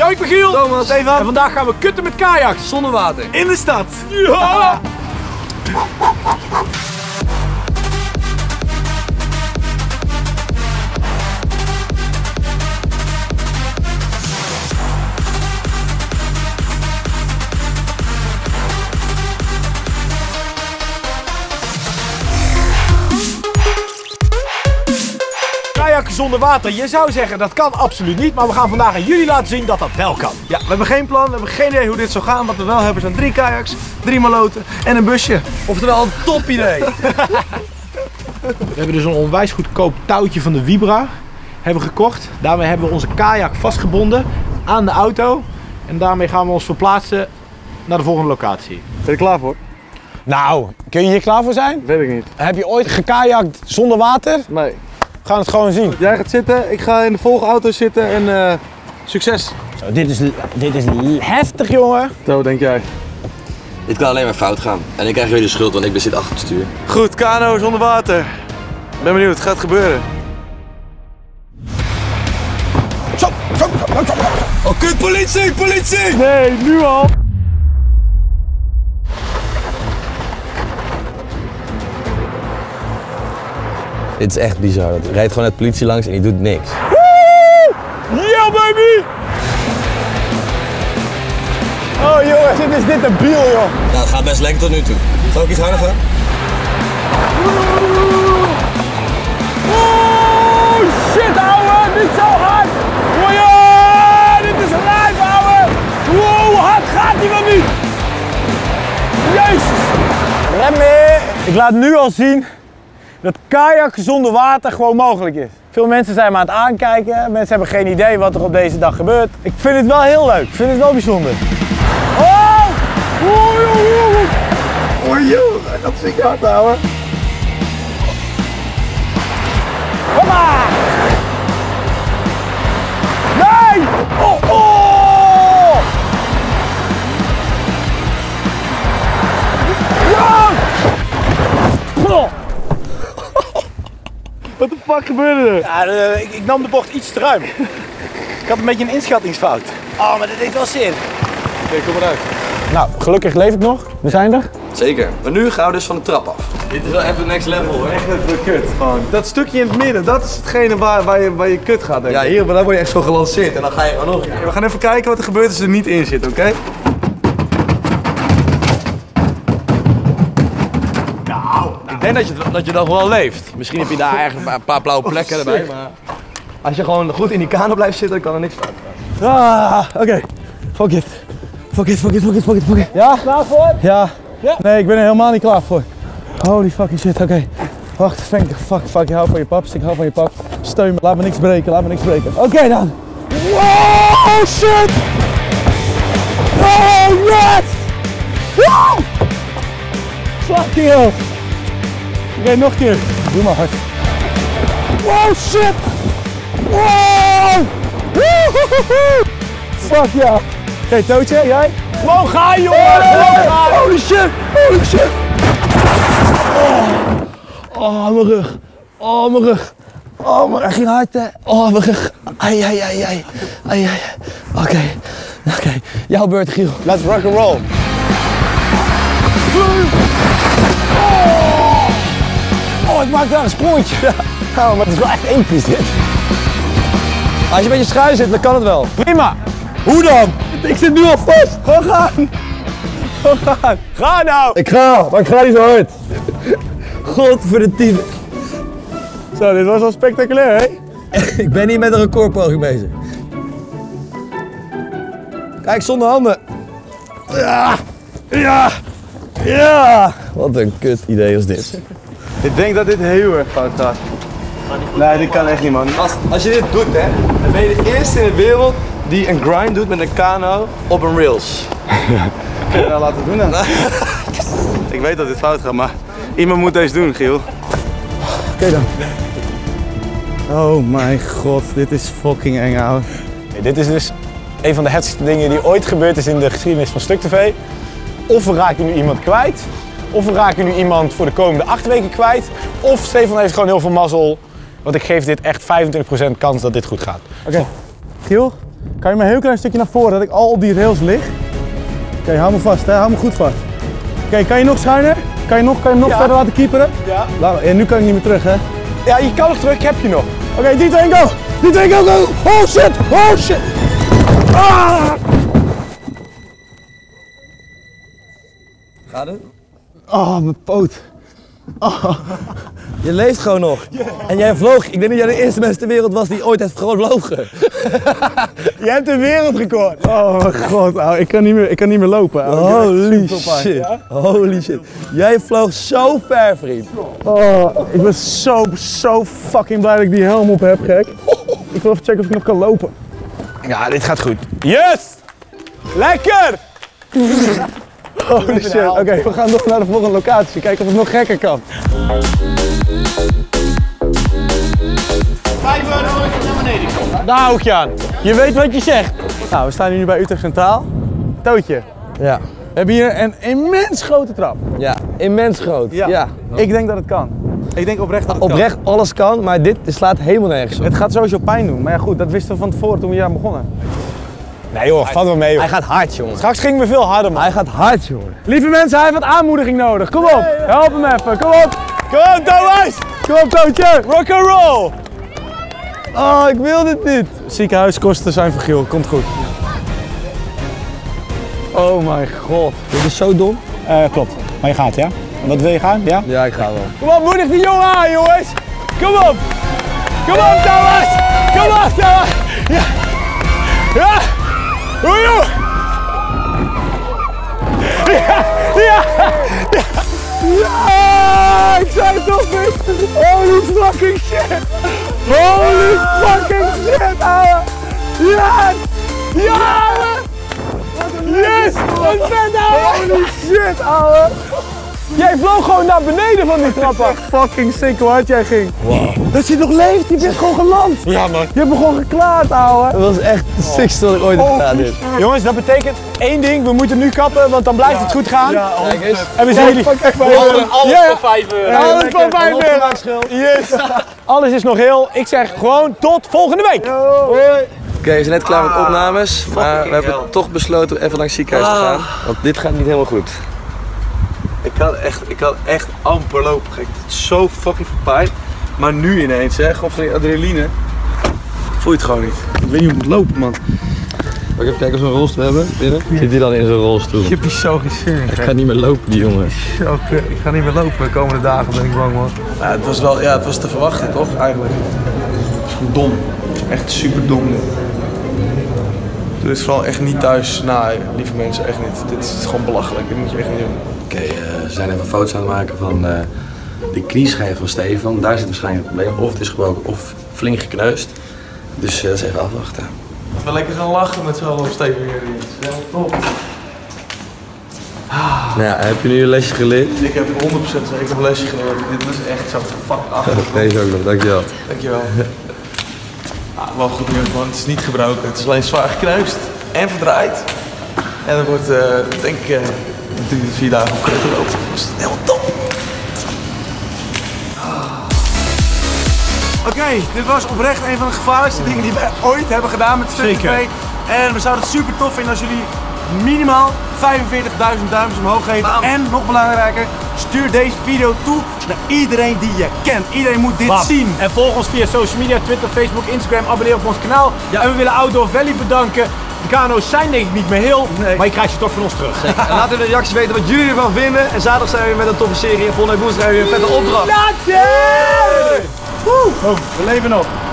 Yo, ik ben Giel. Thomas. Stefan. En vandaag gaan we kutten met kajak. Zonnewater. In de stad. Ja! Zonder water. Je zou zeggen dat kan absoluut niet, maar we gaan vandaag aan jullie laten zien dat dat wel kan. Ja, we hebben geen plan, we hebben geen idee hoe dit zou gaan. Wat we wel hebben zijn 3 kajaks, 3 maloten en een busje. Oftewel een top idee. We hebben dus een onwijs goedkoop touwtje van de Wibra hebben gekocht. Daarmee hebben we onze kajak vastgebonden aan de auto. En daarmee gaan we ons verplaatsen naar de volgende locatie. Ben je er klaar voor? Nou, kun je hier klaar voor zijn? Weet ik niet. Heb je ooit gekajakt zonder water? Nee. We gaan het gewoon zien. Jij gaat zitten, ik ga in de volgende auto zitten en succes. Zo, dit is heftig, jongen. Zo denk jij. Dit kan alleen maar fout gaan. En ik krijg jullie de schuld, want ik zit achter het stuur. Goed, kano zonder water. Ik ben benieuwd, het gaat gebeuren. Zo. Oh kut, politie, politie! Nee, nu al. Dit is echt bizar. Er rijdt gewoon het politie langs en die doet niks. Woehoe! Yeah, baby! Oh jongens, dit is dit debiel, joh. Nou, het gaat best lekker tot nu toe. Zal ik iets harder gaan? Oh shit, ouwe! Dit is zo hard! Oh ja, dit is live, ouwe! Wow, hard gaat die wel niet! Jezus! Rem mee! Ik laat nu al zien dat kajak zonder water gewoon mogelijk is. Veel mensen zijn me aan het aankijken. Mensen hebben geen idee wat er op deze dag gebeurt. Ik vind het wel heel leuk. Ik vind het wel bijzonder. Oh! Oh joh, dat vind ik hard, ouwe. Kom maar! Nee! Oh! Oh! Ja! Oh! Wat de fuck gebeurde er? Ja, ik nam de bocht iets te ruim. Ik had een beetje een inschattingsfout. Oh, maar dat deed wel zin. Oké, kom maar uit. Nou, gelukkig leef ik nog. We zijn er. Zeker. Maar nu gaan we dus van de trap af. Dit is wel even next level, hoor. Echt even kut, gewoon. Dat stukje in het midden, dat is hetgene waar je kut gaat, denk ik. Ja, hier, maar dan word je echt zo gelanceerd en dan ga je gewoon nog. Ja, we gaan even kijken wat er gebeurt als er niet in zit, oké? Okay? Ik denk dat je dan gewoon leeft. Misschien heb je daar eigenlijk een paar blauwe plekken erbij, maar als je gewoon goed in die kano blijft zitten, dan kan er niks fout gaan. Ah, oké. Fuck it. Ja? Klaar voor? Ja. Nee, ik ben er helemaal niet klaar voor. Holy fucking shit, oké. Wacht, fuck, ik hou van je paps, ik hou van je pap. Steun me, laat me niks breken. Oké, dan. Wow, shit! Oh, yes! Wow! Fucking hell! Oké, nog een keer. Doe maar hard. Wow, shit! Wow! Fuck ja! Yeah. Oké, Tootje, jij? Wow, ga je, jongen! Holy shit! Oh, mijn rug. Hij ging hard, hè? Oh, mijn rug. Ai. Oké. Jouw beurt, Giel. Let's rock and roll. Oh, ik maak daar een sprongetje. Ja. Oh, maar het is wel echt episch dit. Als je een beetje schuin zit, dan kan het wel. Prima. Hoe dan? Ik zit nu al vast. Gewoon gaan. Ga nou. Ik ga, maar ik ga niet zo hard. Godverdomme. Zo, dit was wel spectaculair, hè? Ik ben hier met een recordpoging bezig. Kijk, zonder handen. Ja. Wat een kut idee is dit. Ik denk dat dit heel erg fout gaat. Nee, dit kan echt niet, man. Als je dit doet, hè, dan ben je de eerste in de wereld die een grind doet met een kano op een rails. Kun je dat laten doen dan? Ik weet dat dit fout gaat, maar iemand moet deze doen, Giel. Oké dan. Oh mijn god, dit is fucking eng, ouwe. Hey, dit is dus een van de heftigste dingen die ooit gebeurd is in de geschiedenis van StukTV. Of we raken nu iemand kwijt. Of we raken nu iemand voor de komende 8 weken kwijt. Of Stefan heeft gewoon heel veel mazzel. Want ik geef dit echt 25% kans dat dit goed gaat. Oké. Giel, Kan je me een heel klein stukje naar voren, dat ik al op die rails lig? Oké, hou me vast, hè? Hou me goed vast. Oké, kan je nog schuiner? Kan je hem nog verder laten keeperen? Ja. En nu kan ik niet meer terug, hè? Ja, je kan nog terug, ik heb je nog. Oké, 3, 2, 1, go! 3, 2, 1, go, go! Oh shit! Oh shit! Ah! Gaat het? Oh, mijn poot. Oh. Je leeft gewoon nog. En jij vloog. Ik denk dat jij de eerste mens ter wereld was die ooit heeft gevlogen. Jij hebt een wereldrecord. Oh mijn god, ouwe. Ik kan niet meer lopen. Holy shit. Holy shit. Jij vloog zo ver, vriend. Oh, ik ben zo fucking blij dat ik die helm op heb, gek. Ik wil even checken of ik nog kan lopen. Ja, dit gaat goed. Yes! Lekker! Holy shit. Oké, we gaan nog naar de volgende locatie. Kijken of het nog gekker kan. Daar hou ik je aan. Je weet wat je zegt. Nou, we staan hier nu bij Utrecht Centraal. Tootje. Ja. We hebben hier een immens grote trap. Ja, immens groot. Ja. Ja. Ik denk dat het kan. Ik denk oprecht dat het kan. Oprecht alles kan, maar dit slaat helemaal nergens op. Het gaat sowieso pijn doen. Maar ja goed, dat wisten we van tevoren toen we hier aan begonnen. Nee joh, vat wel mee joh. Hij gaat hard jongen. Straks ging me veel harder man. Hij gaat hard jongen. Lieve mensen, hij heeft wat aanmoediging nodig. Kom op, help hem even. Kom op. Kom op Thomas. Kom op Tootje. Rock and roll. Oh, ik wil dit niet. Ziekenhuiskosten zijn voor Giel, komt goed. Oh mijn god. Dit is zo dom. Klopt, maar je gaat ja? Wat wil je gaan? Ja? Ja, ik ga wel. Kom op, moedig die jongen aan jongens. Kom op. Kom op Thomas. Kom op Thomas. Ja. Ja. Oei, oei. Ja, ja, ja, ja, ik zei het toch niet. Holy fucking shit. Holy fucking shit, ouwe. Ja, ja, yes, wat vet, ouwe. Holy shit, ouwe. Jij vloog gewoon naar beneden van die trap af. Fucking sick hoe hard jij ging. Wow. Dat je nog leeft, je bent gewoon geland. Ja man. Je hebt me gewoon geklaard, ouwe. Dat was echt de sickste dat ik ooit heb gedaan. Jongens, dat betekent één ding, we moeten nu kappen, want dan blijft het goed gaan. Ja, kijk eens. En we zien jullie. Alles voor €5. Alles voor €5. Yes. Alles is nog heel. Ik zeg gewoon tot volgende week. Hoi. Oké, we zijn net klaar met opnames, maar we hebben toch besloten even naar het ziekenhuis te gaan. Want dit gaat niet helemaal goed. Ik kan echt amper lopen, gek. Het is zo fucking verpijt. Maar nu ineens, hè, gewoon van die adrenaline. Voel je het gewoon niet. Ik weet niet hoe het loopt, man. Maar ik even kijken of we een rolstoel hebben binnen. Zit die dan in zo'n rolstoel? Je hebt zo gezien. Ik ga niet meer lopen, die jongen. Ik ga niet meer lopen de komende dagen, ben ik bang, man. Ja, het was wel, ja, het was te verwachten, toch, eigenlijk. Het is gewoon dom. Echt super dom. Doe dit vooral echt niet thuis na, lieve mensen, echt niet. Dit is gewoon belachelijk, dit moet je echt niet doen. Oké, we zijn even foto's aan het maken van de knieschijf van Stefan. Daar zit waarschijnlijk het probleem. Of het is gebroken of flink gekneusd. Dus dat is even afwachten. We gaan lekker gaan lachen met z'n allen op Stefan hier. Dat is helemaal top. Nou ja, heb je nu een lesje geleerd? Ik heb 100% zeker een lesje geleerd. Dit was echt zo fuck af. Deze ook nog, dankjewel. Dankjewel. Ah, wel goed nieuws man, het is niet gebroken. Het is alleen zwaar gekneusd en verdraaid. En dat wordt, denk ik... 3 tot 4 dagen op kunnen lopen. Dat is heel top. Oké, dit was oprecht een van de gevaarlijkste dingen die wij ooit hebben gedaan met StukTV. En we zouden het super tof vinden als jullie minimaal 45.000 duimpjes omhoog geven. Bam. En nog belangrijker, stuur deze video toe naar iedereen die je kent. Iedereen moet dit zien. En volg ons via social media, Twitter, Facebook, Instagram. Abonneer op ons kanaal. Ja. En we willen Outdoor Valley bedanken. De kano's zijn denk ik niet meer heel, maar je krijgt ze toch van ons terug. En laat in de reacties weten wat jullie ervan vinden. En zaterdag zijn we weer met een toffe serie. En volgende week woensdag hebben we weer een vette opdracht. Later! Woe! Oh, we leven nog.